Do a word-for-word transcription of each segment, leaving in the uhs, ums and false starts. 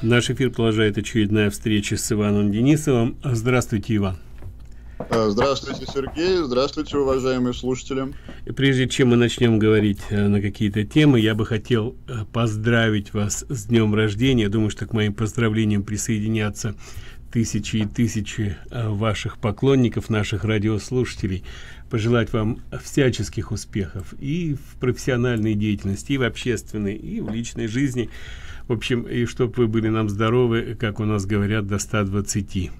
Наш эфир продолжает очередная встреча с Иваном Денисовым. Здравствуйте, Иван. Здравствуйте, Сергей. Здравствуйте, уважаемые слушатели. Прежде чем мы начнем говорить на какие-то темы, я бы хотел поздравить вас с днем рождения. Я думаю, что к моим поздравлениям присоединятся тысячи и тысячи ваших поклонников, наших радиослушателей. Пожелать вам всяческих успехов и в профессиональной деятельности, и в общественной, и в личной жизни. В общем, и чтобы вы были нам здоровы, как у нас говорят, до ста двадцати.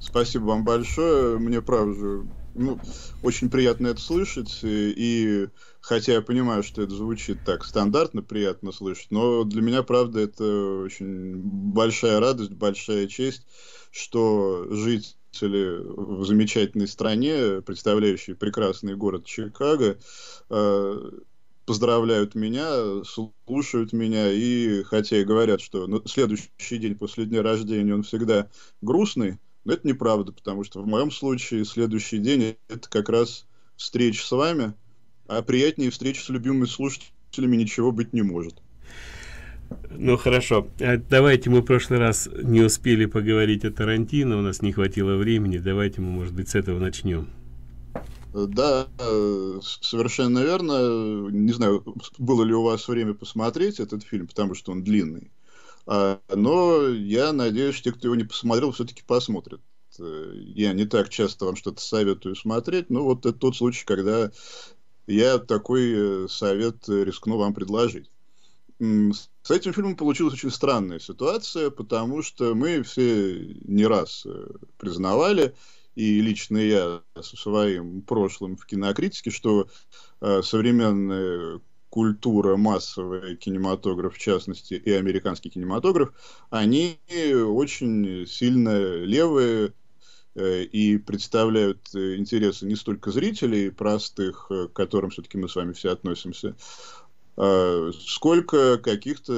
Спасибо вам большое. Мне, правда, ну, очень приятно это слышать. И, и хотя я понимаю, что это звучит так стандартно, приятно слышать, но для меня, правда, это очень большая радость, большая честь, что жители в замечательной стране, представляющей прекрасный город Чикаго, э поздравляют меня, слушают меня, и хотя и говорят, что ну, следующий день после дня рождения он всегда грустный, но это неправда, потому что в моем случае следующий день это как раз встреча с вами, а приятнее встречи с любимыми слушателями ничего быть не может. Ну хорошо, давайте мы в прошлый раз не успели поговорить о Тарантино, у нас не хватило времени, давайте мы, может быть, с этого начнем. Да, совершенно верно. Не знаю, было ли у вас время посмотреть этот фильм, потому что он длинный. Но я надеюсь, что те, кто его не посмотрел, все-таки посмотрят. Я не так часто вам что-то советую смотреть, но вот это тот случай, когда я такой совет рискну вам предложить. С этим фильмом получилась очень странная ситуация, потому что мы все не раз признавали, и лично я со своим прошлым в кинокритике, что э, современная культура, массовый кинематограф, в частности, и американский кинематограф, они очень сильно левые э, и представляют интересы не столько зрителей простых, к которым все-таки мы с вами все относимся, э, сколько каких-то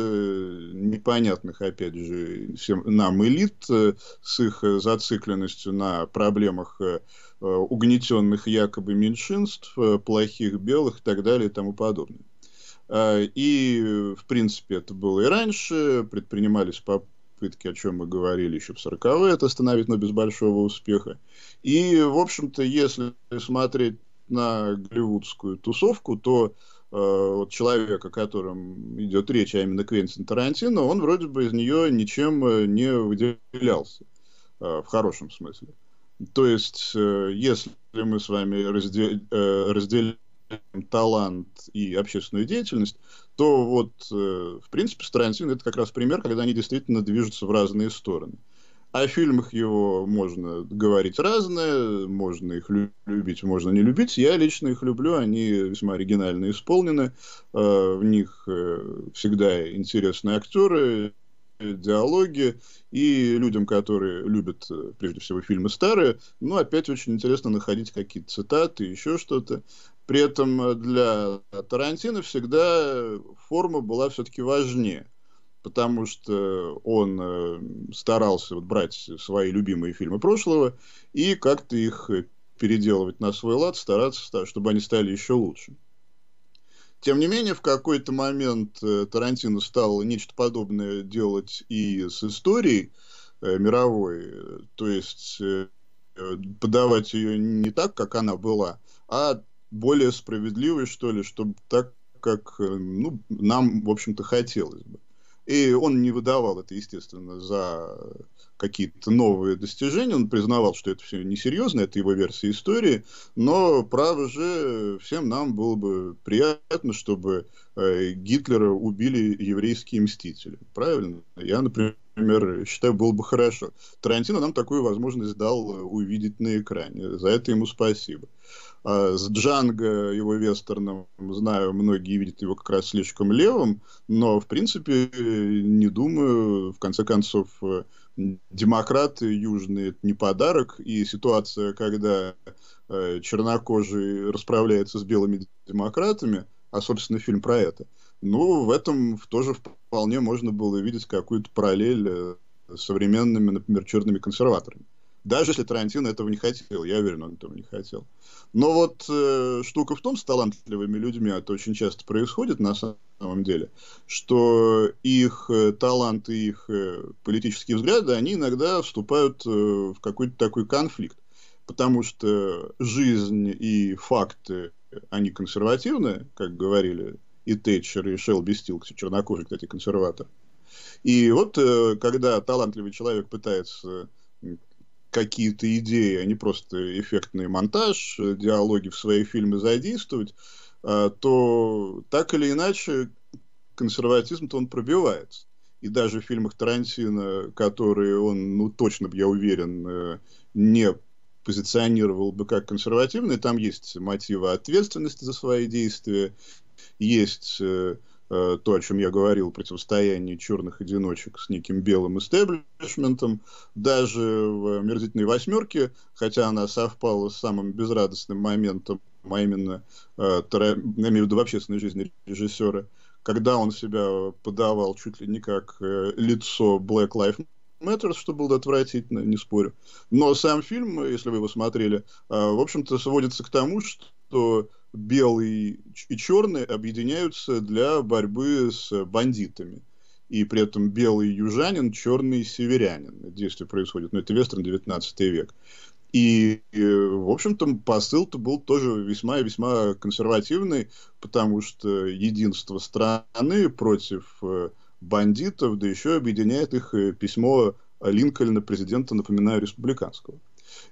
непонятных, опять же, всем нам элит с их зацикленностью на проблемах угнетенных якобы меньшинств, плохих белых и так далее и тому подобное. И, в принципе, это было и раньше, предпринимались попытки, о чем мы говорили еще в сороковые, это остановить, но без большого успеха. И, в общем-то, если смотреть на голливудскую тусовку, то вот человек, о котором идет речь, а именно Квентин Тарантино, он вроде бы из нее ничем не выделялся, в хорошем смысле. То есть, если мы с вами разделяем, разделяем талант и общественную деятельность, то вот, в принципе, с Тарантино это как раз пример, когда они действительно движутся в разные стороны. О фильмах его можно говорить разное, можно их любить, можно не любить. Я лично их люблю, они весьма оригинально исполнены, в них всегда интересные актеры, диалоги, и людям, которые любят, прежде всего, фильмы старые, ну, опять очень интересно находить какие-то цитаты, еще что-то. При этом для Тарантино всегда форма была все-таки важнее, потому что он старался вот брать свои любимые фильмы прошлого и как-то их переделывать на свой лад, стараться, чтобы они стали еще лучше. Тем не менее, в какой-то момент Тарантино стал нечто подобное делать и с историей мировой, то есть подавать ее не так, как она была, а более справедливой, что ли, чтобы так, как ну, нам, в общем-то, хотелось бы. И он не выдавал это, естественно, за какие-то новые достижения. Он признавал, что это все несерьезно, это его версия истории. Но, право же, всем нам было бы приятно, чтобы Гитлера убили еврейские мстители. Правильно? Я, например, считаю, было бы хорошо. Тарантино нам такую возможность дал увидеть на экране. За это ему спасибо. С Джанго, его вестерном, знаю, многие видят его как раз слишком левым, но, в принципе, не думаю, в конце концов, демократы южные – это не подарок, и ситуация, когда чернокожий расправляется с белыми демократами, а, собственно, фильм про это, ну, в этом тоже вполне можно было видеть какую-то параллель с современными, например, черными консерваторами. Даже если Тарантино этого не хотел, я уверен, он этого не хотел. Но вот э, штука в том, с талантливыми людьми это очень часто происходит, на самом самом деле, что их талант и их политические взгляды, они иногда вступают в какой-то такой конфликт, потому что жизнь и факты, они консервативны, как говорили и Тэтчер, и Шелби Стил, чернокожий, кстати, консерватор. И вот когда талантливый человек пытается какие-то идеи, а не просто эффектный монтаж, диалоги в свои фильмы задействовать, то так или иначе консерватизм-то он пробивается. И даже в фильмах Тарантино, которые он, ну точно, я уверен, не позиционировал бы как консервативные, там есть мотивы ответственности за свои действия, есть э, то, о чем я говорил, противостояние черных одиночек с неким белым истеблишментом. Даже в «Омерзительной восьмерке», хотя она совпала с самым безрадостным моментом, а именно, э, тара... я имею в виду в общественной жизни режиссера, когда он себя подавал чуть ли не как э, лицо Black Lives Matter, что было отвратительно, не спорю. Но сам фильм, если вы его смотрели, э, в общем-то сводится к тому, что белый и черный объединяются для борьбы с бандитами. И при этом белый южанин, черный северянин. Действие происходит. Но ну, это вестерн, девятнадцатый век. И, в общем-то, посыл-то был тоже весьма и весьма консервативный, потому что единство страны против бандитов, да еще объединяет их письмо Линкольна, президента, напоминаю, республиканского.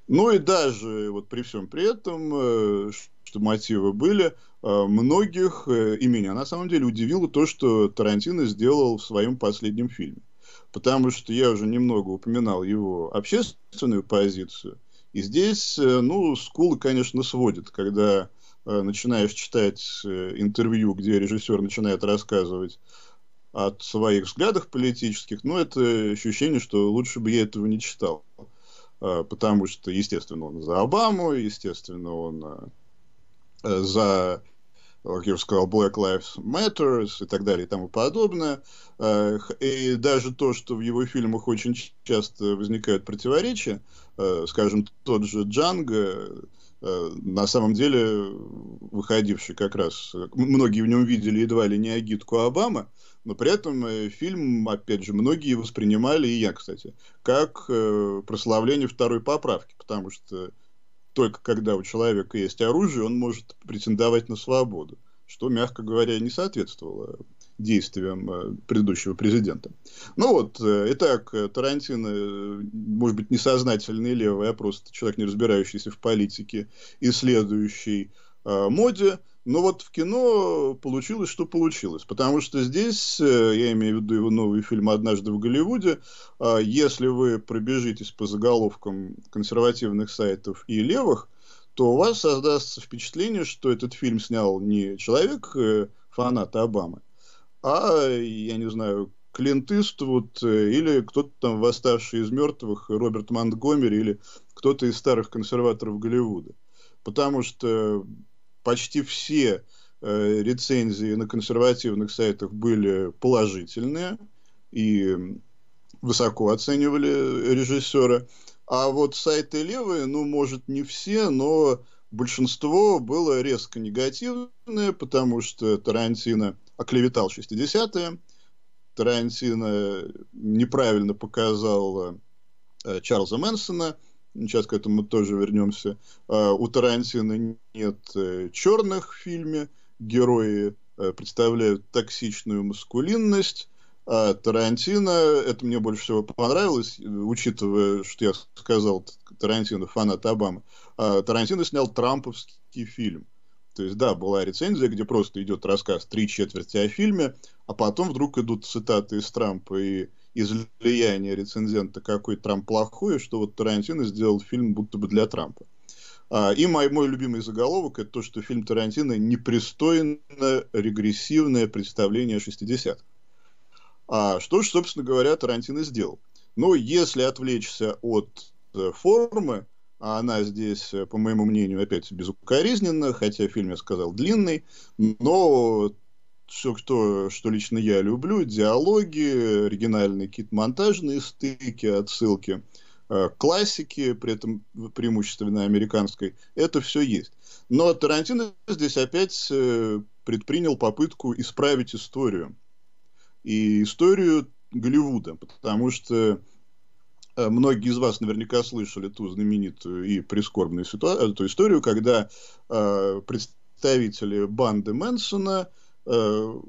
Ну и даже вот при всем при этом, что мотивы были, многих, и меня на самом деле удивило то, что Тарантино сделал в своем последнем фильме. Потому что я уже немного упоминал его общественную позицию. И здесь, ну, скулы, конечно, сводит, когда начинаешь читать интервью, где режиссер начинает рассказывать о своих взглядах политических. Но это ощущение, что лучше бы я этого не читал. Потому что, естественно, он за Обаму, естественно, он за, как я уже сказал, Black Lives Matter и так далее и тому подобное. И даже то, что в его фильмах очень часто возникают противоречия, скажем, тот же Джанго, на самом деле, выходивший как раз, многие в нем видели едва ли не агитку Обамы, но при этом фильм, опять же, многие воспринимали, и я, кстати, как прославление второй поправки, потому что только когда у человека есть оружие, он может претендовать на свободу, что, мягко говоря, не соответствовало действиям предыдущего президента. Ну вот, итак, Тарантино, может быть, несознательный левый, а просто человек, не разбирающийся в политике и следующий моде, но вот в кино получилось, что получилось. Потому что здесь, я имею в виду его новый фильм «Однажды в Голливуде», если вы пробежитесь по заголовкам консервативных сайтов и левых, то у вас создастся впечатление, что этот фильм снял не человек, фанат Обамы, а, я не знаю, Клинт Иствуд или кто-то там восставший из мертвых, Роберт Монтгомери или кто-то из старых консерваторов Голливуда. Потому что почти все э, рецензии на консервативных сайтах были положительные и высоко оценивали режиссера. А вот сайты левые, ну, может, не все, но большинство было резко негативное, потому что Тарантино оклеветал шестидесятые, Тарантино неправильно показал э, Чарльза Мэнсона. Сейчас к этому тоже вернемся. У Тарантино нет черных в фильме. Герои представляют токсичную маскулинность. А Тарантино, это мне больше всего понравилось, учитывая, что я сказал, Тарантино фанат Обамы. Тарантино снял трамповский фильм. То есть, да, была рецензия, где просто идет рассказ три четверти о фильме, а потом вдруг идут цитаты из Трампа и из влияния рецензента, какой Трамп плохой, что вот Тарантино сделал фильм будто бы для Трампа. И мой, мой любимый заголовок – это то, что фильм Тарантино – непристойно регрессивное представление шестидесятых. А что же, собственно говоря, Тарантино сделал? Ну, если отвлечься от формы, а она здесь, по моему мнению, опять безукоризненна, хотя фильм, я сказал, длинный, но все, что, что лично я люблю, диалоги, оригинальные какие-то монтажные стыки, отсылки, э, классики, при этом преимущественно американской, это все есть. Но Тарантино здесь опять э, предпринял попытку исправить историю. И историю Голливуда, потому что многие из вас наверняка слышали ту знаменитую и прискорбную ситуацию, эту историю, когда э, представители банды Мэнсона, э,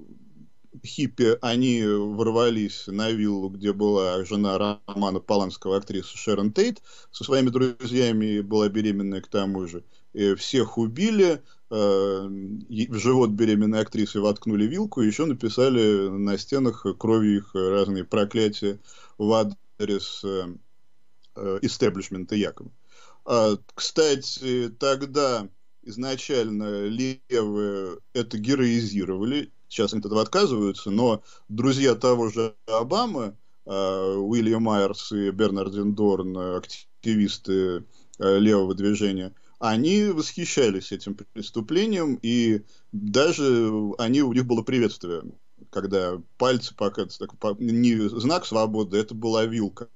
хиппи, они ворвались на виллу, где была жена Романа Поланского, актриса Шерон Тейт, со своими друзьями, была беременная к тому же. И всех убили, э, в живот беременной актрисы воткнули вилку, и еще написали на стенах кровью их разные проклятия в аду. Адрес истеблишмента якобы. Кстати, тогда изначально левые это героизировали, сейчас они от этого отказываются, но друзья того же Обамы, Уильям Майерс и Бернардин Дорн, активисты левого движения, они восхищались этим преступлением, и даже они, у них было приветствие. Когда пальцы показывают, не знак свободы, это была вилка.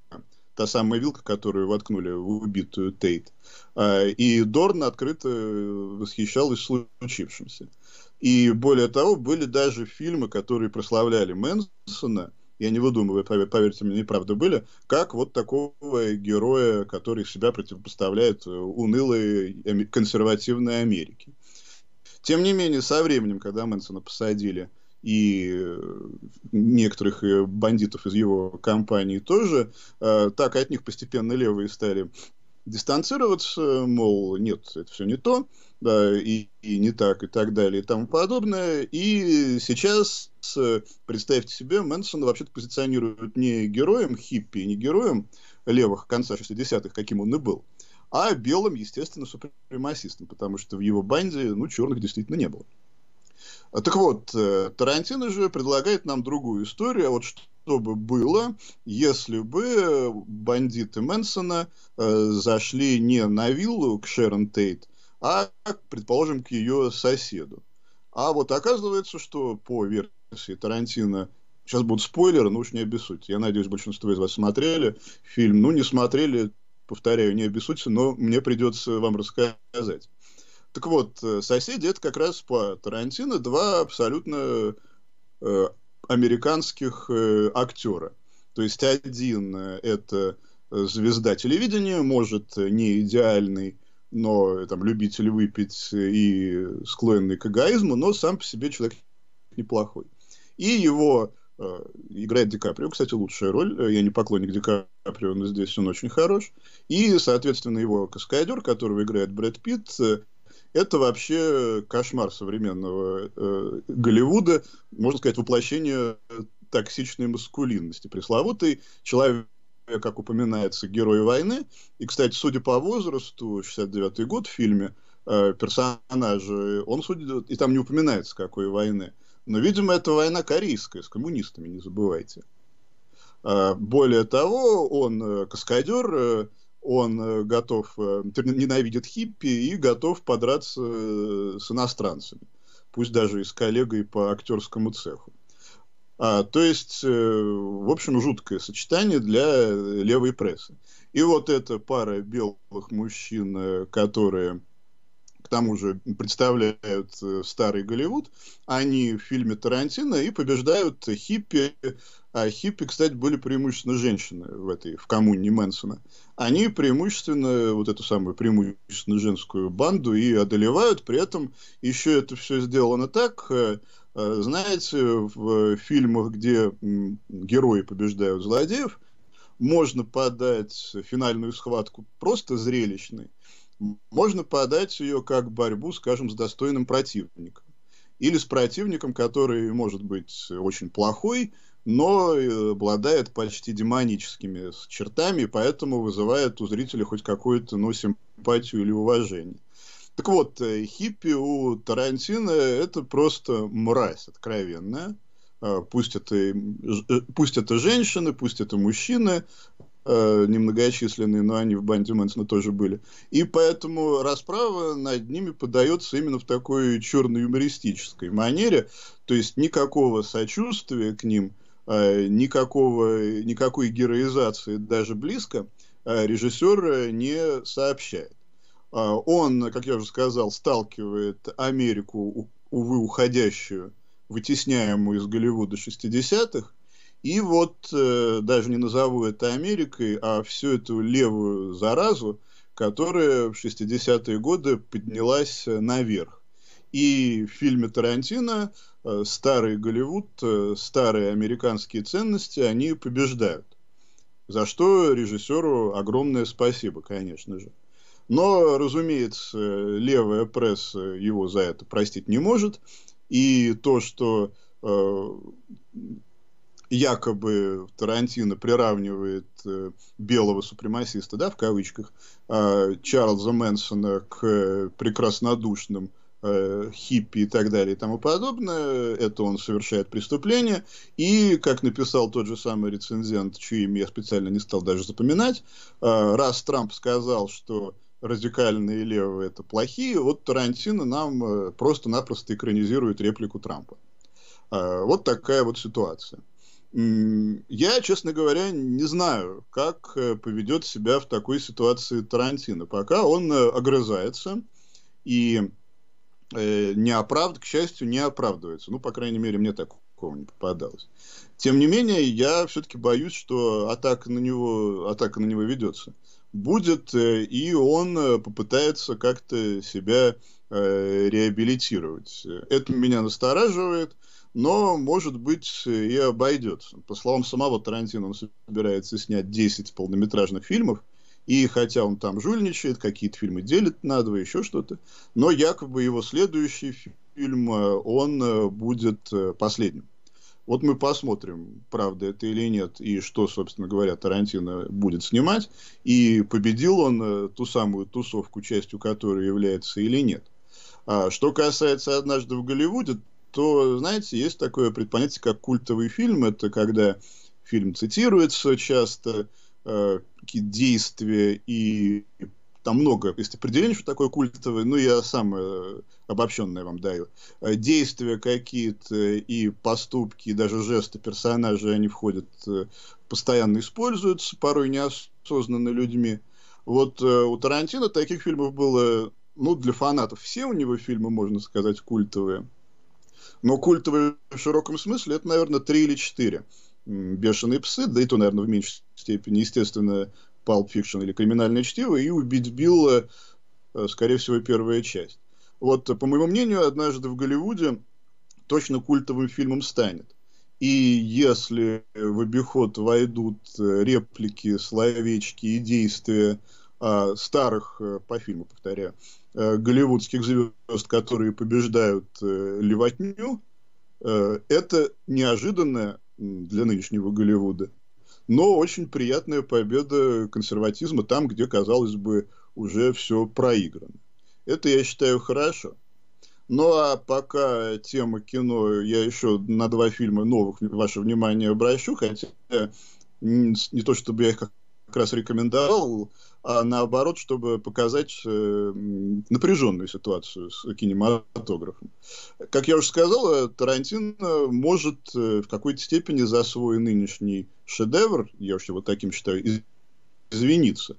Та самая вилка, которую воткнули в убитую Тейт. И Дорн открыто восхищалась случившимся. И более того, были даже фильмы, которые прославляли Мэнсона, я не выдумываю, поверьте мне, неправда были, как вот такого героя, который себя противопоставляет унылой консервативной Америке. Тем не менее, со временем, когда Мэнсона посадили, и некоторых бандитов из его компании тоже, так от них постепенно левые стали дистанцироваться, мол, нет, это все не то, да, и, и не так, и так далее, и тому подобное. И сейчас, представьте себе, Мэнсона вообще-то позиционируют не героем хиппи, не героем левых конца шестидесятых, каким он и был, а белым, естественно, супремасистом, потому что в его банде, ну, черных действительно не было. Так вот, Тарантино же предлагает нам другую историю, а вот что бы было, если бы бандиты Мэнсона э, зашли не на виллу к Шерон Тейт, а, предположим, к ее соседу. А вот оказывается, что по версии Тарантино, сейчас будут спойлеры, но уж не обессудьте, я надеюсь, большинство из вас смотрели фильм, ну не смотрели, повторяю, не обессудьте, но мне придется вам рассказать. Так вот, соседи — это как раз по Тарантино два абсолютно э, американских э, актера. То есть один э, это звезда телевидения, может, не идеальный, но там, любитель выпить и склонный к эгоизму, но сам по себе человек неплохой. И его э, играет Ди Каприо, кстати, лучшая роль. Я не поклонник Ди Каприо, но здесь он очень хорош. И, соответственно, его каскадер, которого играет Брэд Питт, это вообще кошмар современного э, Голливуда, можно сказать, воплощение токсичной маскулинности. Пресловутый человек, как упоминается, герой войны. И, кстати, судя по возрасту, шестьдесят девятый год в фильме, э, персонажа, он, судя, и там не упоминается, какой войны. Но, видимо, это война корейская, с коммунистами, не забывайте. Э, более того, он э, каскадер... Э, Он готов, ненавидит хиппи и готов подраться с иностранцами, пусть даже и с коллегой по актерскому цеху. А, то есть, в общем, жуткое сочетание для левой прессы. И вот эта пара белых мужчин, которые, к тому же, представляют старый Голливуд, они в фильме Тарантино и побеждают хиппи. А хиппи, кстати, были преимущественно женщины в этой, в коммуне Мэнсона. Они преимущественно, вот эту самую преимущественно женскую банду и одолевают. При этом еще это все сделано так, знаете, в фильмах, где герои побеждают злодеев, можно подать финальную схватку просто зрелищной, можно подать ее как борьбу, скажем, с достойным противником. Или с противником, который может быть очень плохой, но обладает почти демоническими чертами, поэтому вызывает у зрителя хоть какую-то, ну, симпатию или уважение. Так вот, хиппи у Тарантино — это просто мразь откровенная. Пусть это, пусть это женщины, пусть это мужчины, немногочисленные, но они в банде Мэнсона тоже были. И поэтому расправа над ними подается именно в такой черно-юмористической манере, то есть никакого сочувствия к ним, никакого, никакой героизации даже близко режиссер не сообщает. Он, как я уже сказал, сталкивает Америку, увы, уходящую, вытесняемую из Голливуда шестидесятых, и вот, э, даже не назову это Америкой, а всю эту левую заразу, которая в шестидесятые годы поднялась наверх. И в фильме Тарантино э, старый Голливуд, э, старые американские ценности, они побеждают. За что режиссеру огромное спасибо, конечно же. Но, разумеется, левая пресса его за это простить не может. И то, что э, якобы Тарантино приравнивает э, белого супремасиста, да, в кавычках, э, Чарльза Мэнсона к прекраснодушным э, хиппи и так далее и тому подобное, это он совершает преступление. И, как написал тот же самый рецензент, чье имя я специально не стал даже запоминать, э, раз Трамп сказал, что радикальные левые — это плохие, вот Тарантино нам просто-напросто экранизирует реплику Трампа. Вот такая вот ситуация. Я, честно говоря, не знаю, как поведет себя в такой ситуации Тарантино. Пока он огрызается и не оправд... к счастью, не оправдывается. Ну, по крайней мере, мне такого не попадалось. Тем не менее, я все-таки боюсь, что атака на него, атака на него ведется. Будет, и он попытается как-то себя э, реабилитировать. Это меня настораживает, но, может быть, и обойдется. По словам самого Тарантино, он собирается снять десять полнометражных фильмов, и хотя он там жульничает, какие-то фильмы делит на два, еще что-то, но якобы его следующий фильм, он будет последним. Вот мы посмотрим, правда это или нет, и что, собственно говоря, Тарантино будет снимать, и победил он ту самую тусовку, частью которой является или нет. А что касается «Однажды в Голливуде», то, знаете, есть такое предпонятие, как культовый фильм. Это когда фильм цитируется часто, э, какие-то действия, и там много есть определений, что такое культовое, но я сам э, обобщенное вам даю. Действия какие-то и поступки, и даже жесты персонажей, они входят, э, постоянно используются, порой неосознанно людьми. Вот э, у Тарантино таких фильмов было, ну, для фанатов все у него фильмы, можно сказать, культовые. Но культовые в широком смысле, это, наверное, три или четыре. «Бешеные псы», да и то, наверное, в меньшей степени, естественно, «Палп Фикшн» или «Криминальное чтиво», и «Убить Билла», скорее всего, первая часть. Вот, по моему мнению, «Однажды в Голливуде» точно культовым фильмом станет. И если в обиход войдут реплики, словечки и действия а, старых, по фильму повторяю, голливудских звезд, которые побеждают э, левотню, э, это неожиданно для нынешнего Голливуда, но очень приятная победа консерватизма там, где, казалось бы, уже все проиграно. Это, я считаю, хорошо. Ну, а пока тема кино, я еще на два фильма новых ваше внимание обращу, хотя не то, чтобы я их как раз рекомендовал, а наоборот, чтобы показать э, напряженную ситуацию с кинематографом. Как я уже сказал, Тарантино может э, в какой-то степени за свой нынешний шедевр, я уж его таким считаю, из извиниться.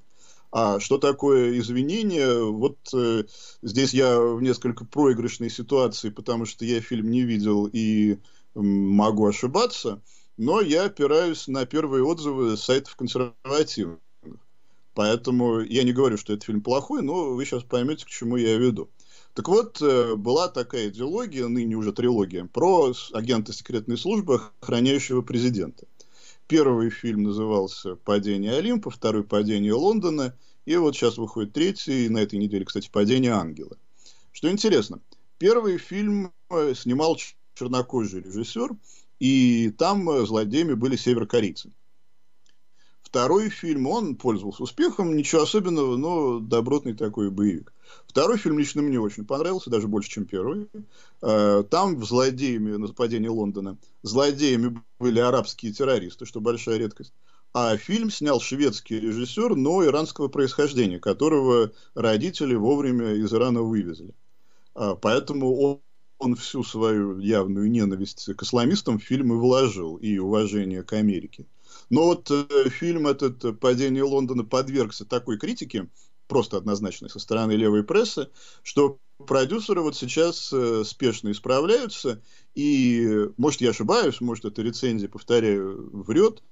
А что такое извинение? Вот э, здесь я в несколько проигрышной ситуации, потому что я фильм не видел и э, могу ошибаться, но я опираюсь на первые отзывы сайтов консервативных. Поэтому я не говорю, что этот фильм плохой, но вы сейчас поймете, к чему я веду. Так вот, была такая идеология, ныне уже трилогия, про агента секретной службы, охраняющего президента. Первый фильм назывался «Падение Олимпа», второй — «Падение Лондона», и вот сейчас выходит третий, на этой неделе, кстати, «Падение Ангела». Что интересно, первый фильм снимал чернокожий режиссер, и там злодеями были северокорейцы. Второй фильм, он пользовался успехом, ничего особенного, но добротный такой боевик. Второй фильм лично мне очень понравился, даже больше, чем первый. Там в злодеями, на «Падении Лондона», злодеями были арабские террористы, что большая редкость. А фильм снял шведский режиссер, но иранского происхождения, которого родители вовремя из Ирана вывезли. Поэтому он... Он всю свою явную ненависть к исламистам в фильм и вложил, и уважение к Америке. Но вот э, фильм этот «Падение Лондона» подвергся такой критике, просто однозначной, со стороны левой прессы, что продюсеры вот сейчас э, спешно исправляются, и, может, я ошибаюсь, может, эта рецензия, повторяю, врет,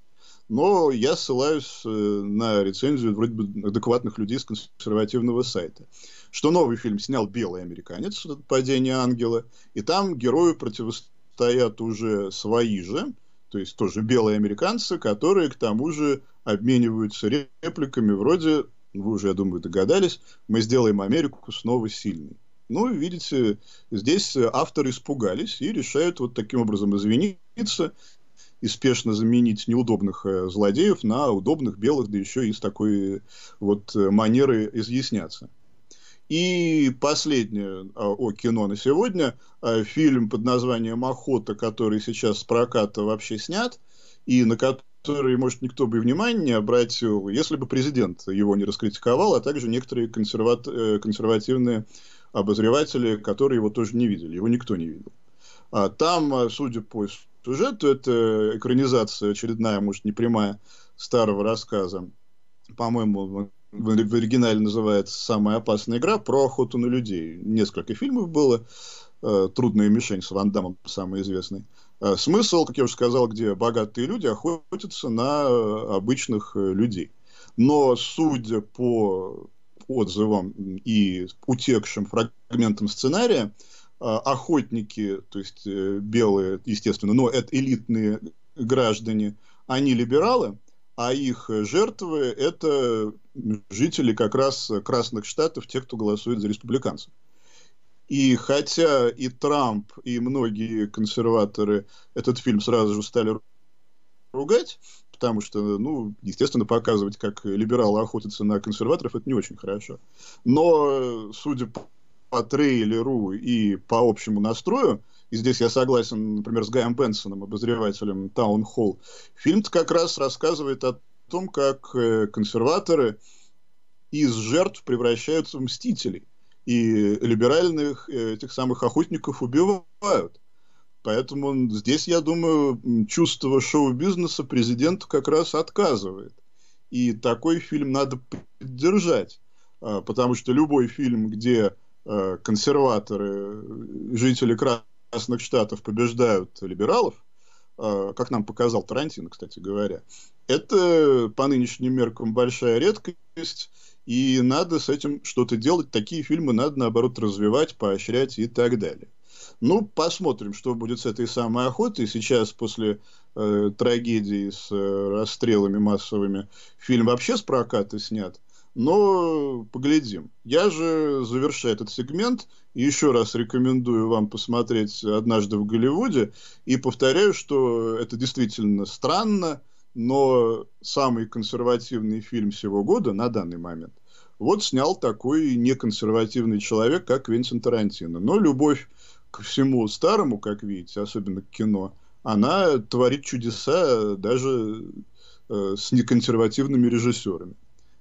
но я ссылаюсь э, на рецензию вроде бы адекватных людей с консервативного сайта, что новый фильм снял белый американец «Падение ангела», и там герою противостоят уже свои же, то есть тоже белые американцы, которые к тому же обмениваются репликами вроде, вы уже, я думаю, догадались, мы сделаем Америку снова сильной. Ну, видите, здесь авторы испугались и решают вот таким образом извиниться и спешно заменить неудобных злодеев на удобных белых, да еще и с такой вот манерой изъясняться. И последнее о кино на сегодня. Фильм под названием «Охота», который сейчас с проката вообще снят, и на который, может, никто бы и внимания не обратил, если бы президент его не раскритиковал, а также некоторые консерват... консервативные обозреватели, которые его тоже не видели. Его никто не видел. А там, судя по сюжету, это экранизация очередная, может, не прямая, старого рассказа. По-моему, в оригинале называется «Самая опасная игра», про охоту на людей. Несколько фильмов было. «Трудная мишень» с Ван Даммом, самый известный. Смысл, как я уже сказал, где богатые люди охотятся на обычных людей. Но, судя по отзывам и утекшим фрагментам сценария, охотники, то есть белые, естественно, но это элитные граждане, они либералы, а их жертвы – это жители как раз красных штатов, те, кто голосует за республиканцев. И хотя и Трамп, и многие консерваторы этот фильм сразу же стали ругать, потому что, ну, естественно, показывать, как либералы охотятся на консерваторов, это не очень хорошо. Но, судя по трейлеру и по общему настрою, и здесь я согласен, например, с Гаем Бенсоном, обозревателем «Таун Холл», фильм-то как раз рассказывает о том, как консерваторы из жертв превращаются в мстителей. И либеральных этих самых охотников убивают. Поэтому здесь, я думаю, чувство шоу-бизнеса президенту как раз отказывает. И такой фильм надо поддержать. Потому что любой фильм, где консерваторы, жители красных штатов побеждают либералов, как нам показал Тарантино, кстати говоря, это по нынешним меркам большая редкость, и надо с этим что-то делать. Такие фильмы надо, наоборот, развивать, поощрять и так далее. Ну, посмотрим, что будет с этой самой охотой. Сейчас, после э, трагедии с э, расстрелами массовыми, фильм вообще с проката снят. Но поглядим. Я же завершаю этот сегмент. И еще раз рекомендую вам посмотреть «Однажды в Голливуде». И повторяю, что это действительно странно, но самый консервативный фильм всего года на данный момент вот снял такой неконсервативный человек, как Квентин Тарантино. Но любовь ко всему старому, как видите, особенно к кино, она творит чудеса даже э, с неконсервативными режиссерами.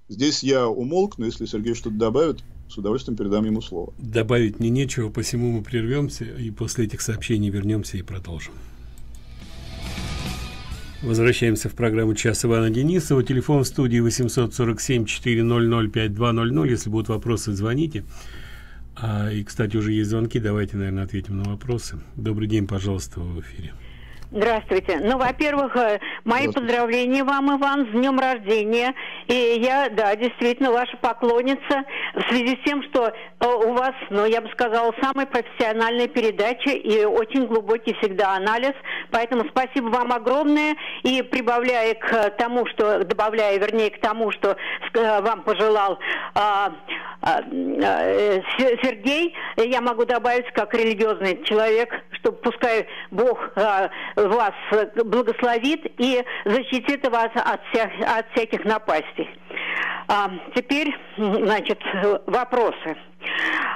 Здесь я умолк, но если Сергей что-то добавит, с удовольствием передам ему слово. Добавить мне нечего, посему мы прервемся и после этих сообщений вернемся и продолжим. Возвращаемся в программу «Час Ивана Денисова». Телефон в студии восемь четыре семь четыре ноль ноль пять два ноль ноль. Если будут вопросы, звоните. А, и, кстати, уже есть звонки. Давайте, наверное, ответим на вопросы. Добрый день, пожалуйста, в эфире. Здравствуйте. Ну, во-первых, мои поздравления вам, Иван, с днем рождения. И я, да, действительно, ваша поклонница в связи с тем, что у вас, ну, я бы сказала, самая профессиональная передача и очень глубокий всегда анализ. Поэтому спасибо вам огромное. И прибавляя к тому, что, добавляя, вернее, к тому, что вам пожелал а, а, а, Сергей, я могу добавить, как религиозный человек, что пускай Бог... А, вас благословит и защитит вас от, вся, от всяких напастей. А, теперь, значит, вопросы.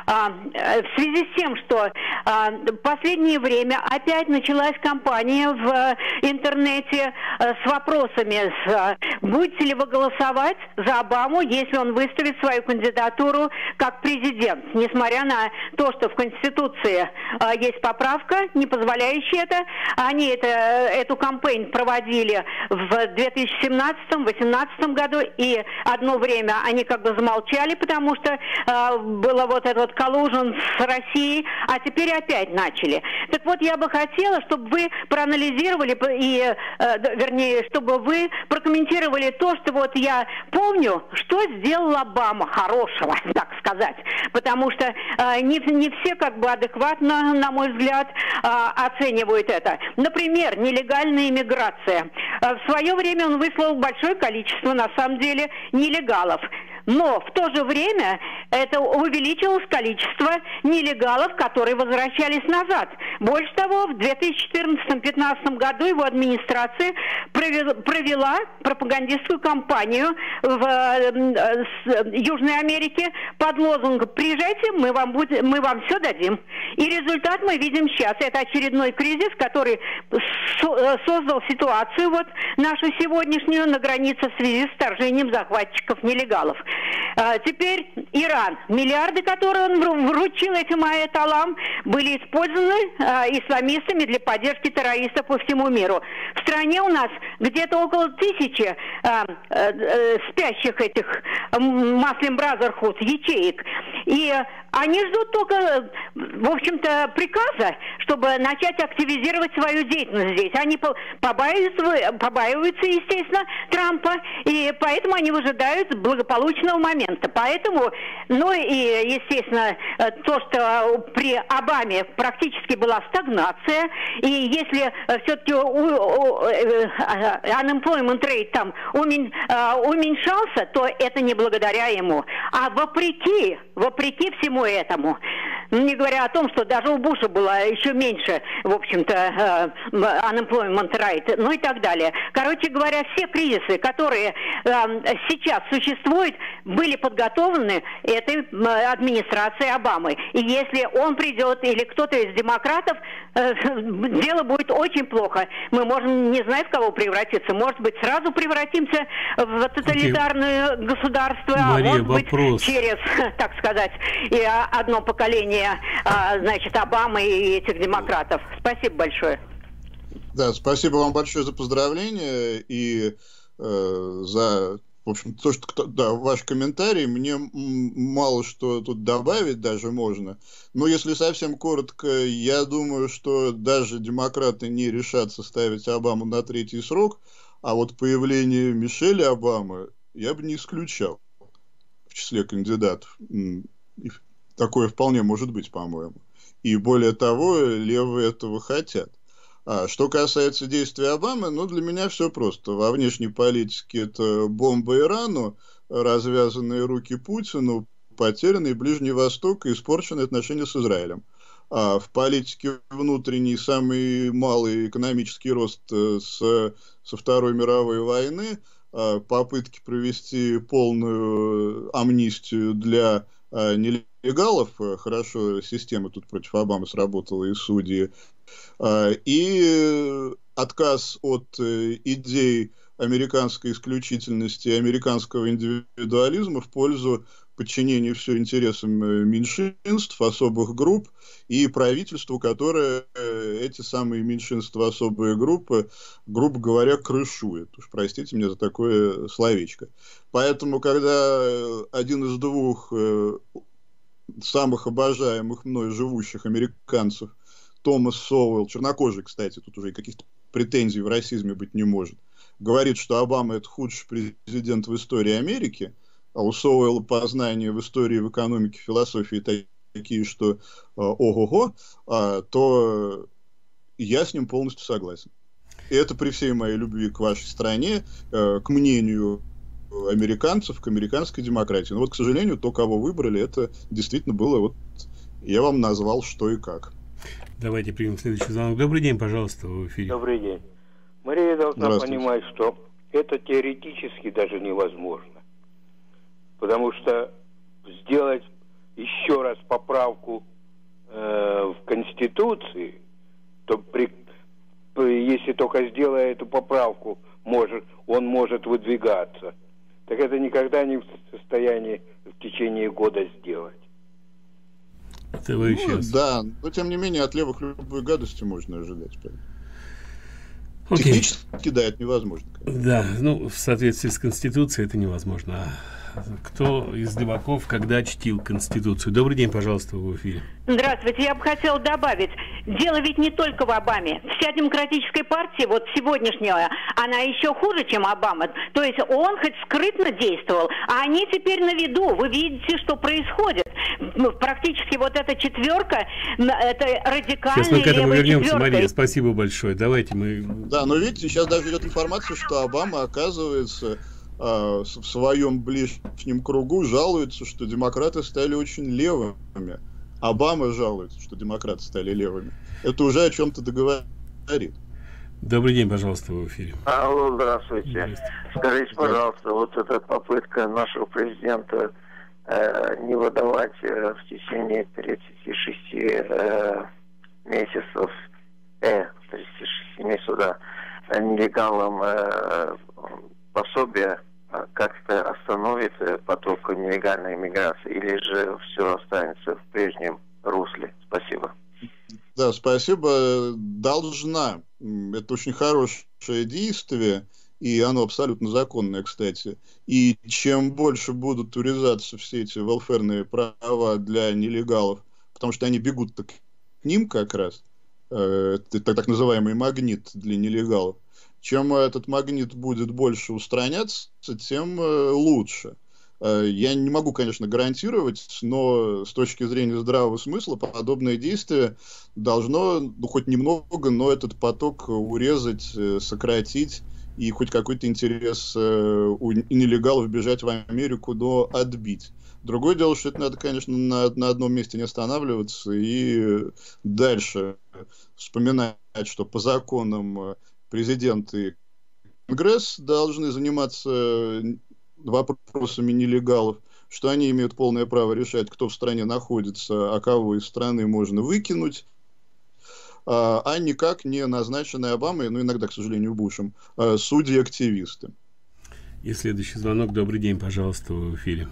А, в связи с тем, что а, в последнее время опять началась кампания в а, интернете а, с вопросами, с, а, будете ли вы голосовать за Обаму, если он выставит свою кандидатуру как президент, несмотря на то, что в Конституции а, есть поправка, не позволяющая это. Они это, эту кампанию проводили в две тысячи семнадцатом — две тысячи восемнадцатом году, и одно время они как бы замолчали, потому что а, было вот это вот коллужен с Россией, а теперь опять начали. Так вот, я бы хотела, чтобы вы проанализировали, и, вернее, чтобы вы прокомментировали то, что вот я помню, что сделал Обама хорошего, так сказать. Потому что не, не все как бы адекватно, на мой взгляд, оценивают это. Например, нелегальная иммиграция. В свое время он выслал большое количество, на самом деле, нелегалов. Но в то же время это увеличилось количество нелегалов, которые возвращались назад. Больше того, в две тысячи четырнадцатом — две тысячи пятнадцатом году его администрация провела пропагандистскую кампанию в Южной Америке под лозунгом «Приезжайте, мы вам, будем, мы вам все дадим». И результат мы видим сейчас. Это очередной кризис, который создал ситуацию вот нашу сегодняшнюю на границе в связи с вторжением захватчиков-нелегалов. Теперь Иран. Миллиарды, которые он вручил этим аятоллам, были использованы исламистами для поддержки террористов по всему миру. В стране у нас где-то около тысячи спящих этих Muslim Brotherhood ячеек. И они ждут только, в общем-то, приказа, чтобы начать активизировать свою деятельность здесь. Они побаиваются, побаиваются, естественно, Трампа, и поэтому они выжидают благополучного момента. Поэтому, ну и, естественно, то, что при Обаме практически была стагнация, и если все-таки unemployment rate там уменьшался, то это не благодаря ему, а вопреки, вопреки всему этому. Не говоря о том, что даже у Буша было еще меньше, в общем-то, unemployment rate, ну и так далее. Короче говоря, все кризисы, которые сейчас существуют, были подготовлены этой администрацией Обамы. И если он придет или кто-то из демократов, дело будет очень плохо. Мы можем не знать, в кого превратиться. Может быть, сразу превратимся в тоталитарное государство, Мария, а может быть, вопрос. через, так сказать, одно поколение, значит, Обамы и этих демократов. Спасибо большое. Да, спасибо вам большое за поздравления и э, за, в общем, то, что, да, ваш комментарий. Мне мало что тут добавить даже можно. Но если совсем коротко, я думаю, что даже демократы не решатся ставить Обаму на третий срок, а вот появление Мишеля Обамы я бы не исключал в числе кандидатов. Такое вполне может быть, по-моему. И более того, левые этого хотят. А что касается действий Обамы, ну, для меня все просто. Во внешней политике это бомба Ирану, развязанные руки Путину, потерянный Ближний Восток и испорченные отношения с Израилем. А в политике внутренний самый малый экономический рост с, со Второй мировой войны, попытки провести полную амнистию для нелегалов, хорошо, система тут против Обамы сработала, и судьи, и отказ от идей американской исключительности, американского индивидуализма в пользу подчинения все интересам меньшинств, особых групп, и правительству, которое эти самые меньшинства, особые группы, грубо говоря, крышует. Уж простите меня за такое словечко. Поэтому, когда один из двух самых обожаемых мной живущих американцев, Томас Соуэлл, чернокожий, кстати, тут уже каких-то претензий в расизме быть не может, говорит, что Обама – это худший президент в истории Америки, а у Соуэлла познания в истории, в экономике, в философии такие, что ого-го, то я с ним полностью согласен. И это при всей моей любви к вашей стране, к мнению американцев, к американской демократии. Но вот, к сожалению, то, кого выбрали, это действительно было, вот я вам назвал, что и как. Давайте примем следующий звонок. Добрый день, пожалуйста, в эфире. Добрый день. Мария должна понимать, что это теоретически даже невозможно. Потому что сделать еще раз поправку э, в Конституции, то при, при, если только сделая эту поправку, может, он может выдвигаться. Так это никогда не в состоянии в течение года сделать. Ну, да, но тем не менее от левых любой гадости можно ожидать. Технически, да, это невозможно. Конечно. Да, ну в соответствии с Конституцией это невозможно. кто из леваков когда чтил Конституцию. Добрый день, пожалуйста, в эфире. Здравствуйте. Я бы хотела добавить, дело ведь не только в Обаме. Вся демократическая партия, вот сегодняшняя, она еще хуже, чем Обама. То есть он хоть скрытно действовал, а они теперь на виду. Вы видите, что происходит. Практически вот эта четверка, это радикальная. Сейчас мы к этому вернемся, Мария. Спасибо большое. Давайте мы... Да, но видите, сейчас даже идет информация, что Обама, оказывается, в своем ближнем кругу жалуется, что демократы стали очень левыми. Обама жалуется, что демократы стали левыми. Это уже о чем-то договорит. Добрый день, пожалуйста, в эфире. Алло, здравствуйте. здравствуйте. Скажите, пожалуйста, вот эта попытка нашего президента э, не выдавать э, в течение тридцати шести э, месяцев, э, тридцати шести месяцев, да, нелегалам э, пособия как-то остановит поток нелегальной миграции, или же все останется в прежнем русле? Спасибо. Да, спасибо. Должна. Это очень хорошее действие, и оно абсолютно законное, кстати. И чем больше будут урезаться все эти велферные права для нелегалов, потому что они бегут к ним как раз, э, это так называемый магнит для нелегалов, чем этот магнит будет больше устраняться, тем лучше. Я не могу, конечно, гарантировать, но с точки зрения здравого смысла подобное действие должно, ну, хоть немного, но этот поток урезать, сократить и хоть какой-то интерес у нелегалов бежать в Америку, но отбить. Другое дело, что это надо, конечно, на, на одном месте не останавливаться и дальше вспоминать, что по законам президент и Конгресс должны заниматься вопросами нелегалов, что они имеют полное право решать, кто в стране находится, а кого из страны можно выкинуть, а никак не назначенные Обамой, но иногда, к сожалению, Бушем, судьи-активисты. И следующий звонок. Добрый день, пожалуйста, в эфире.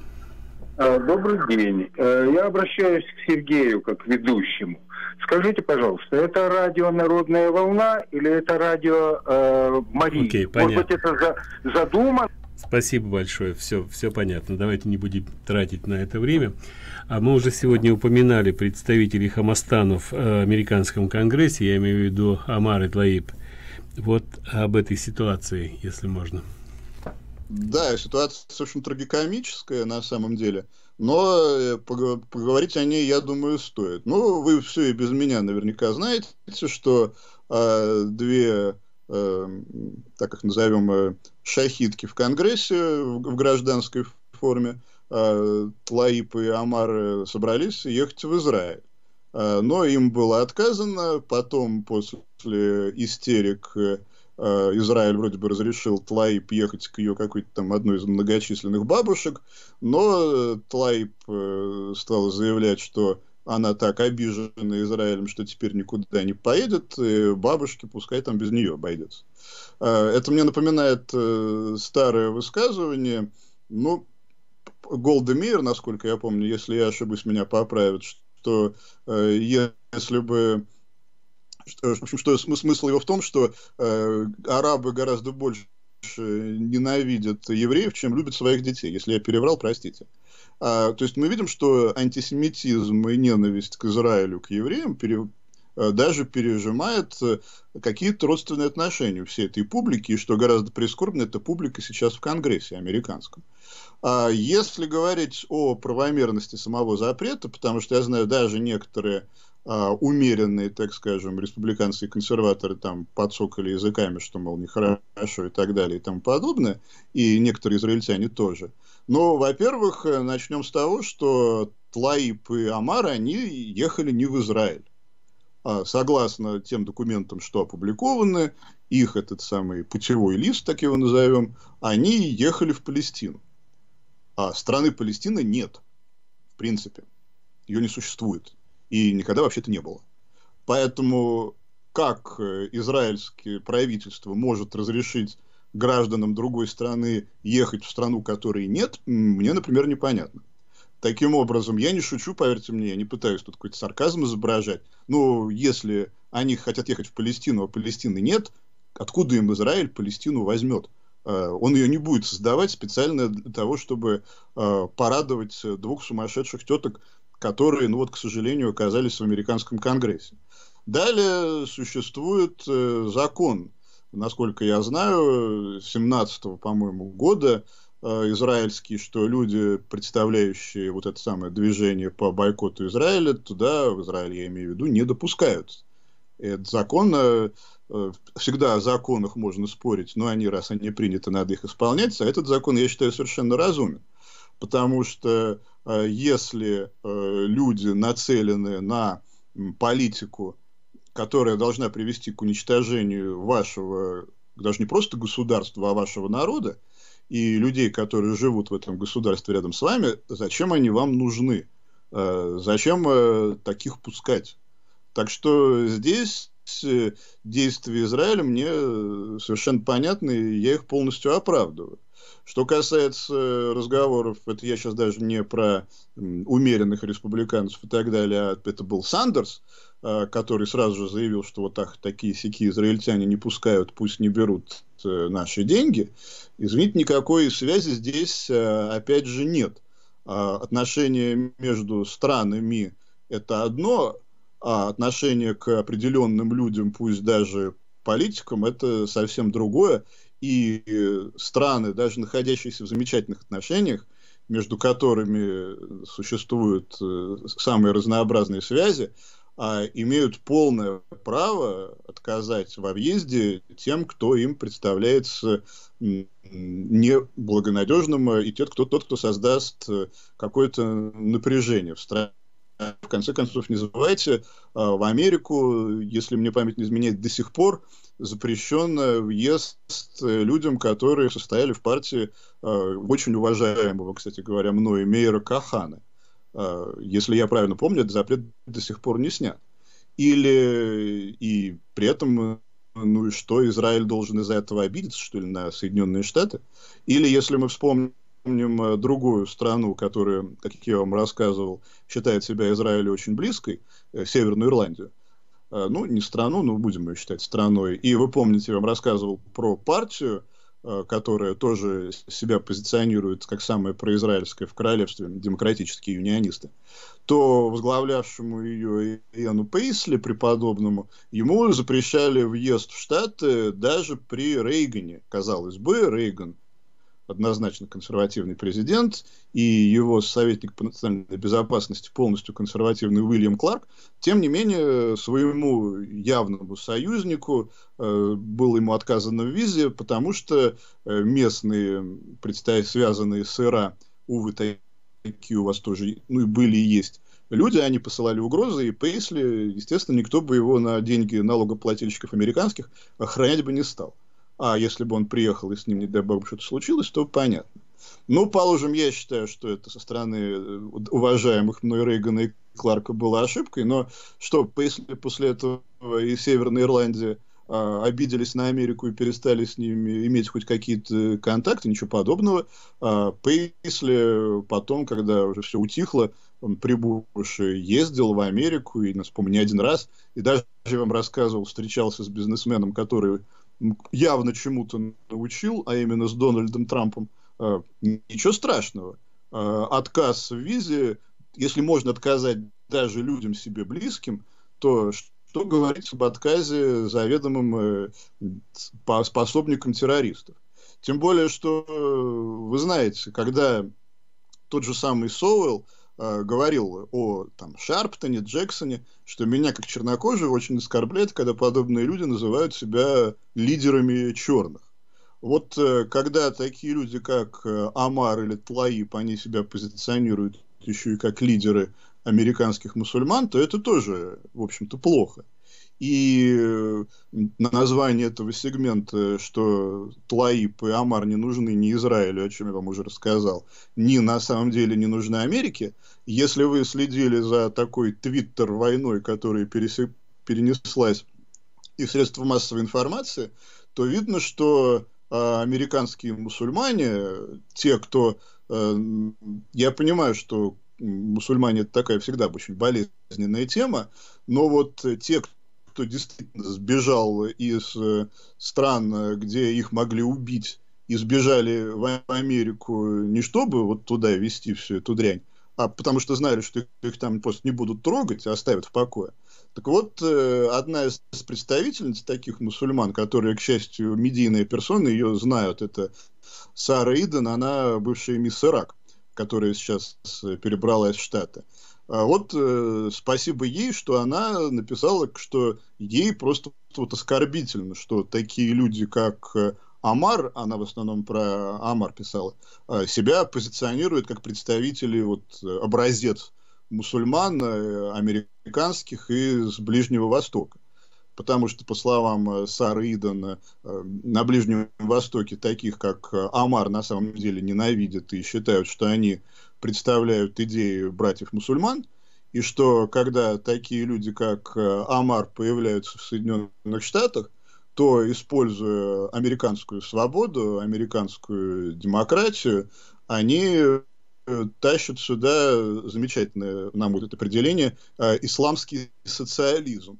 Добрый день. Я обращаюсь к Сергею как ведущему. Скажите, пожалуйста, это радио «Народная волна» или это радио э, «Мария»? Окей, понятно. Может быть, это за, задумано? Спасибо большое. Все, все понятно. Давайте не будем тратить на это время. А мы уже сегодня упоминали представителей Хамастанов в американском конгрессе. Я имею в виду Омар и Тлаиб. Вот об этой ситуации, если можно. Да, ситуация, в общем, трагикомическая на самом деле. Но поговорить о ней, я думаю, стоит. Ну, вы все и без меня наверняка знаете, что э, две, э, так их назовем, э, шахидки в Конгрессе в, в гражданской форме, э, Тлаиб и Омар, собрались ехать в Израиль. Э, но им было отказано. Потом, после истерик, э, Израиль вроде бы разрешил Тлаиб ехать к ее какой-то там одной из многочисленных бабушек, но Тлаиб стала заявлять, что она так обижена Израилем, что теперь никуда не поедет, и бабушки пускай там без нее обойдется. Это мне напоминает старое высказывание, ну, Голда Меир, насколько я помню, если я ошибусь, меня поправят, что если бы... Что, что смысл его в том, что э, арабы гораздо больше ненавидят евреев, чем любят своих детей. Если я переврал, простите. А, то есть мы видим, что антисемитизм и ненависть к Израилю, к евреям пере, даже пережимает какие-то родственные отношения всей этой публики, и что гораздо прискорбно, это публика сейчас в Конгрессе американском. А если говорить о правомерности самого запрета, потому что я знаю, даже некоторые умеренные, так скажем, республиканцы и консерваторы там подсокали языками, что, мол, нехорошо и так далее и тому подобное, и некоторые израильтяне тоже. Но, во-первых, начнем с того, что Тлаиб и Омар, они ехали не в Израиль. Согласно тем документам, что опубликованы, их этот самый путевой лист, так его назовем, они ехали в Палестину. А страны Палестины нет, в принципе. Ее не существует. И никогда вообще-то не было. Поэтому как израильское правительство может разрешить гражданам другой страны ехать в страну, которой нет, мне, например, непонятно. Таким образом, я не шучу, поверьте мне, я не пытаюсь тут какой-то сарказм изображать. Но если они хотят ехать в Палестину, а Палестины нет, откуда им Израиль Палестину возьмет? Он ее не будет создавать специально для того, чтобы порадовать двух сумасшедших теток, которые, ну вот, к сожалению, оказались в американском конгрессе. Далее существует закон, насколько я знаю, семнадцатого, по-моему, года израильский, что люди, представляющие вот это самое движение по бойкоту Израиля, туда, в Израиль я имею в виду, не допускаются. Это закон, всегда о законах можно спорить, но они, раз они приняты, надо их исполнять, а этот закон, я считаю, совершенно разумен. Потому что если люди нацелены на политику, которая должна привести к уничтожению вашего, даже не просто государства, а вашего народа, и людей, которые живут в этом государстве рядом с вами, зачем они вам нужны? Зачем таких пускать? Так что здесь действия Израиля мне совершенно понятны, и я их полностью оправдываю. Что касается разговоров, это я сейчас даже не про умеренных республиканцев и так далее, а это был Сандерс, который сразу же заявил, что вот так, такие-сяки израильтяне не пускают, пусть не берут наши деньги. Извините, никакой связи здесь, опять же, нет. Отношения между странами – это одно, а отношение к определенным людям, пусть даже политикам, это совсем другое. И страны, даже находящиеся в замечательных отношениях, между которыми существуют самые разнообразные связи, имеют полное право отказать во въезде тем, кто им представляется неблагонадежным, и тот, кто, тот, кто создаст какое-то напряжение в стране. В конце концов, не забывайте, в Америку, если мне память не изменяет, до сих пор запрещен въезд людям, которые состояли в партии очень уважаемого, кстати говоря, мной, мэйра Кахана. Если я правильно помню, этот запрет до сих пор не снят. Или и при этом, ну и что, Израиль должен из-за этого обидеться, что ли, на Соединенные Штаты? Или, если мы вспомним другую страну, которая, как я вам рассказывал, считает себя Израилю очень близкой, Северную Ирландию. Ну, не страну, но будем ее считать страной. И вы помните, я вам рассказывал про партию, которая тоже себя позиционирует как самая произраильская в королевстве, демократические юнионисты, то возглавлявшему ее Иену Пейсли, преподобному, ему запрещали въезд в Штаты даже при Рейгане. Казалось бы, Рейган однозначно консервативный президент, и его советник по национальной безопасности полностью консервативный Уильям Кларк, тем не менее своему явному союзнику э, было ему отказано в визе, потому что э, местные, представь, связанные с ИРА, увы, такие у вас тоже, ну и были и есть люди, они посылали угрозы, и Пейсли, естественно, никто бы его на деньги налогоплательщиков американских охранять бы не стал. А если бы он приехал и с ним, не дай бог, что-то случилось, то понятно. Ну, положим, я считаю, что это со стороны уважаемых мной Рейгана и Кларка было ошибкой, но что, если после этого и Северная Ирландия а, обиделись на Америку и перестали с ними иметь хоть какие-то контакты, ничего подобного, а, Пейсли потом, когда уже все утихло, он прибывший ездил в Америку, и, вспомню, не один раз, и даже, я вам рассказывал, встречался с бизнесменом, который явно чему-то научил, а именно с Дональдом Трампом, э, ничего страшного. Э, отказ в визе, если можно отказать даже людям себе близким, то что говорить об отказе заведомым э, способникам террористов? Тем более, что, э, вы знаете, когда тот же самый Соуэлл э, говорил о там, Шарптоне, Джексоне, что меня, как чернокожего, очень оскорбляет, когда подобные люди называют себя лидерами черных. Вот когда такие люди, как Омар или Тлаиб, они себя позиционируют еще и как лидеры американских мусульман, то это тоже, в общем-то, плохо. И название этого сегмента, что Тлаиб и Омар не нужны ни Израилю, о чем я вам уже рассказал, ни на самом деле не нужны Америке. Если вы следили за такой твиттер-войной, которая пересек... перенеслась и в средства массовой информации, то видно, что э, американские мусульмане, те, кто... Э, я понимаю, что мусульмане – это такая всегда очень болезненная тема, но вот те, кто... кто действительно сбежал из стран, где их могли убить, и сбежали в Америку не чтобы вот туда везти всю эту дрянь, а потому что знали, что их, их там просто не будут трогать, оставят в покое. Так вот, одна из представительниц таких мусульман, которые, к счастью, медийные персоны, ее знают, это Сара Идан, она бывшая мисс Ирак, которая сейчас перебралась в Штаты. А вот э, спасибо ей, что она написала, что ей просто вот оскорбительно, что такие люди, как Омар, она в основном про Омар писала, себя позиционируют как представители, вот, образец мусульман, американских и с Ближнего Востока. Потому что, по словам Сары Идан, на Ближнем Востоке таких, как Омар, на самом деле ненавидят и считают, что они представляют идеи братьев-мусульман, и что когда такие люди, как Омар, появляются в Соединенных Штатах, то, используя американскую свободу, американскую демократию, они тащат сюда замечательное, нам вот это определение, исламский социализм.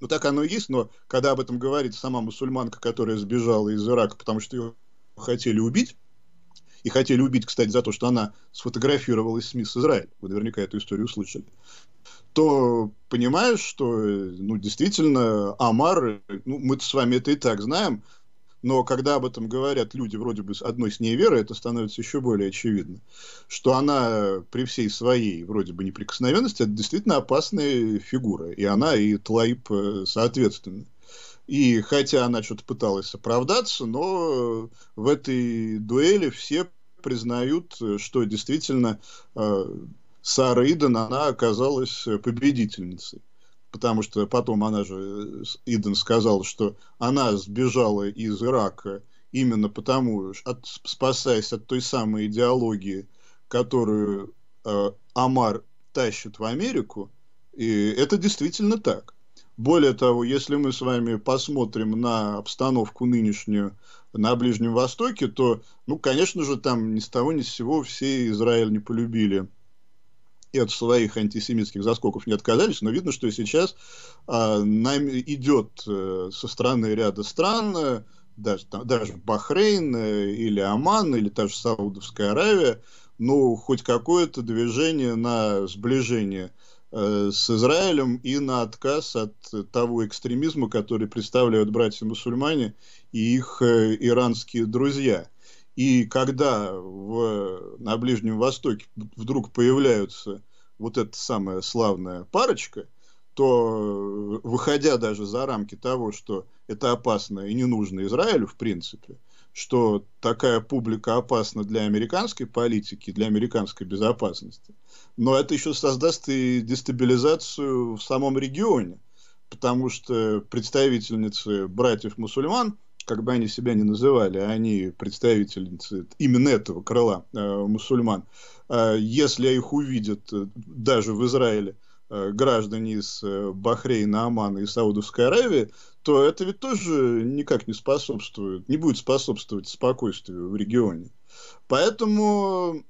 Ну, так оно и есть, но когда об этом говорит сама мусульманка, которая сбежала из Ирака, потому что ее хотели убить, и хотели убить, кстати, за то, что она сфотографировалась с мисс Израиль, вы наверняка эту историю услышали, то понимаешь, что, ну, действительно, Омар, ну, мы-то с вами это и так знаем, но когда об этом говорят люди вроде бы одной с ней веры, это становится еще более очевидно, что она при всей своей вроде бы неприкосновенности, это действительно опасная фигура, и она, и Тлаиб соответственно. И хотя она что-то пыталась оправдаться, но в этой дуэли все признают, что действительно Сара Идан, она оказалась победительницей. Потому что потом она же, Идан, сказала, что она сбежала из Ирака именно потому, от, спасаясь от той самой идеологии, которую э, Омар тащит в Америку, и это действительно так. Более того, если мы с вами посмотрим на обстановку нынешнюю на Ближнем Востоке, то, ну, конечно же, там ни с того ни с сего все Израиль не полюбили. И от своих антисемитских заскоков не отказались, но видно, что сейчас а, нам идет а, со стороны ряда стран, а, даже, там, даже Бахрейн а, или Оман, или та же Саудовская Аравия, ну, хоть какое-то движение на сближение а, с Израилем и на отказ от того экстремизма, который представляют братья-мусульмане и их а, иранские друзья. И когда в, на Ближнем Востоке вдруг появляются вот эта самая славная парочка, то, выходя даже за рамки того, что это опасно и не нужно Израилю, в принципе, что такая публика опасна для американской политики, для американской безопасности, но это еще создаст и дестабилизацию в самом регионе, потому что представительницы братьев-мусульман, как бы они себя ни называли, они представительницы именно этого крыла э, мусульман, э, если их увидят э, даже в Израиле э, граждане из э, Бахрейна, Омана и Саудовской Аравии, то это ведь тоже никак не способствует, не будет способствовать спокойствию в регионе. Поэтому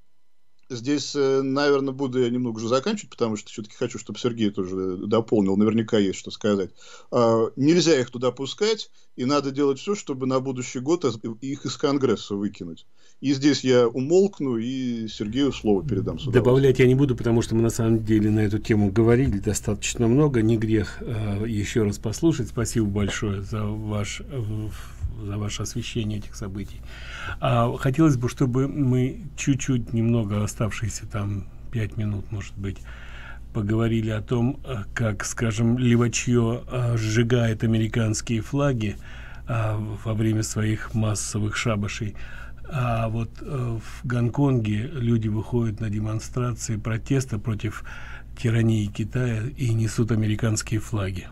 здесь, э, наверное, буду я немного уже заканчивать, потому что все-таки хочу, чтобы Сергей тоже дополнил, наверняка есть что сказать. Э, нельзя их туда пускать, и надо делать все, чтобы на будущий год их из Конгресса выкинуть. И здесь я умолкну, и Сергею слово передам. Добавлять я не буду, потому что мы на самом деле на эту тему говорили достаточно много. Не грех э, еще раз послушать. Спасибо большое за ваш, э, за ваше освещение этих событий. А, хотелось бы, чтобы мы чуть-чуть, немного, оставшиеся там пять минут, может быть, поговорили о том, как, скажем, левачье сжигает американские флаги а, во время своих массовых шабашей, а вот а, в Гонконге люди выходят на демонстрации протеста против тирании Китая и несут американские флаги.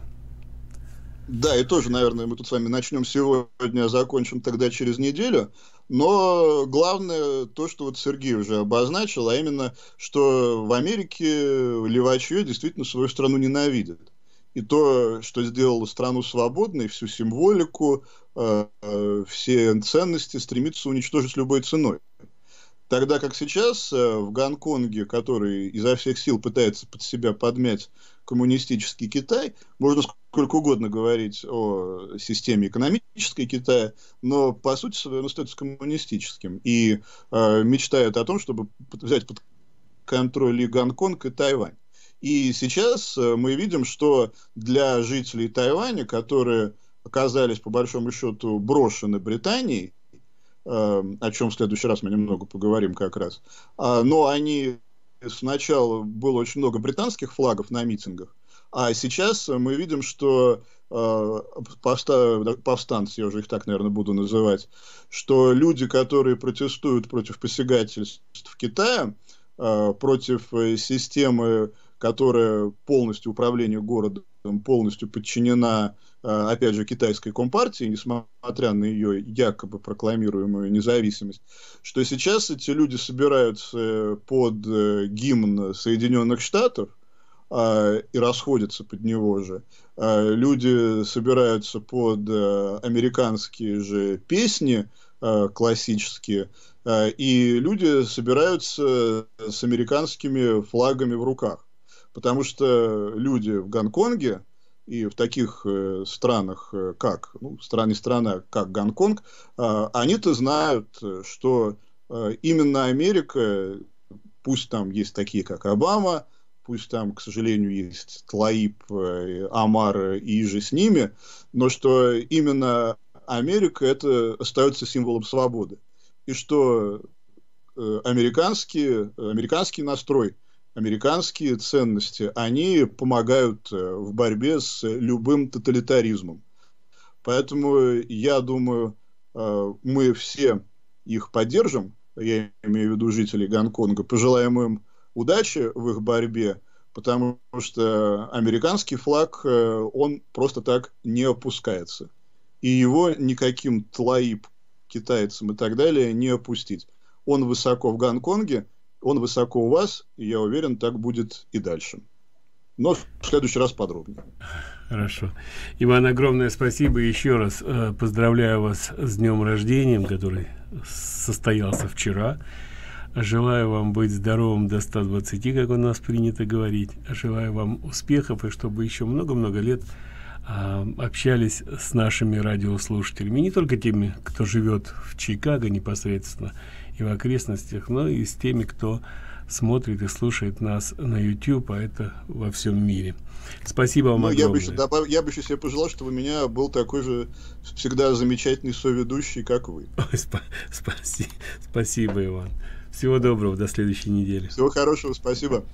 Да, и тоже, наверное, мы тут с вами начнем сегодня, закончим тогда через неделю. Но главное то, что вот Сергей уже обозначил, а именно, что в Америке левачье действительно свою страну ненавидит. И то, что сделало страну свободной, всю символику, все ценности стремится уничтожить любой ценой. Тогда как сейчас в Гонконге, который изо всех сил пытается под себя подмять коммунистический Китай. Можно сколько угодно говорить о системе экономической Китая, но по сути он остается коммунистическим. И э, мечтают о том, чтобы взять под контроль и Гонконг, и Тайвань. И сейчас мы видим, что для жителей Тайваня, которые оказались по большому счету брошены Британией, о чем в следующий раз мы немного поговорим как раз, но они сначала было очень много британских флагов на митингах, а сейчас мы видим, что повстанцы, я уже их так, наверное, буду называть, что люди, которые протестуют против посягательств Китая, против системы, которая полностью управлению городом, полностью подчинена, опять же, китайской компартии, несмотря на ее якобы прокламируемую независимость, что сейчас эти люди собираются под гимн Соединенных Штатов и расходятся под него же. Люди собираются под американские же песни классические, и люди собираются с американскими флагами в руках. Потому что люди в Гонконге и в таких странах, как, ну, стран, не страна, как Гонконг, они-то знают, что именно Америка, пусть там есть такие, как Обама, пусть там, к сожалению, есть Тлаиб, Омар и же с ними, но что именно Америка это остается символом свободы. И что американские, американский настрой, американские ценности, они помогают в борьбе с любым тоталитаризмом. Поэтому, я думаю, мы все их поддержим, я имею в виду жителей Гонконга, пожелаем им удачи в их борьбе, потому что американский флаг, он просто так не опускается. И его никаким Тлаиб, китайцам и так далее не опустить. Он высоко в Гонконге, он высоко у вас, и я уверен, так будет и дальше. Но в следующий раз подробнее. Хорошо. Иван, огромное спасибо. Еще раз э, поздравляю вас с днем рождения, который состоялся вчера. Желаю вам быть здоровым до ста двадцати, как у нас принято говорить. Желаю вам успехов, и чтобы еще много-много лет э, общались с нашими радиослушателями. Не только теми, кто живет в Чикаго непосредственно, и в окрестностях, но и с теми, кто смотрит и слушает нас на YouTube, а это во всем мире. Спасибо вам, ну, огромное. Я бы еще добав... я бы еще себе пожелал, чтобы у меня был такой же всегда замечательный соведущий, как вы. Ой, сп... спаси... Спасибо, Иван. Всего доброго, до следующей недели. Всего хорошего, спасибо.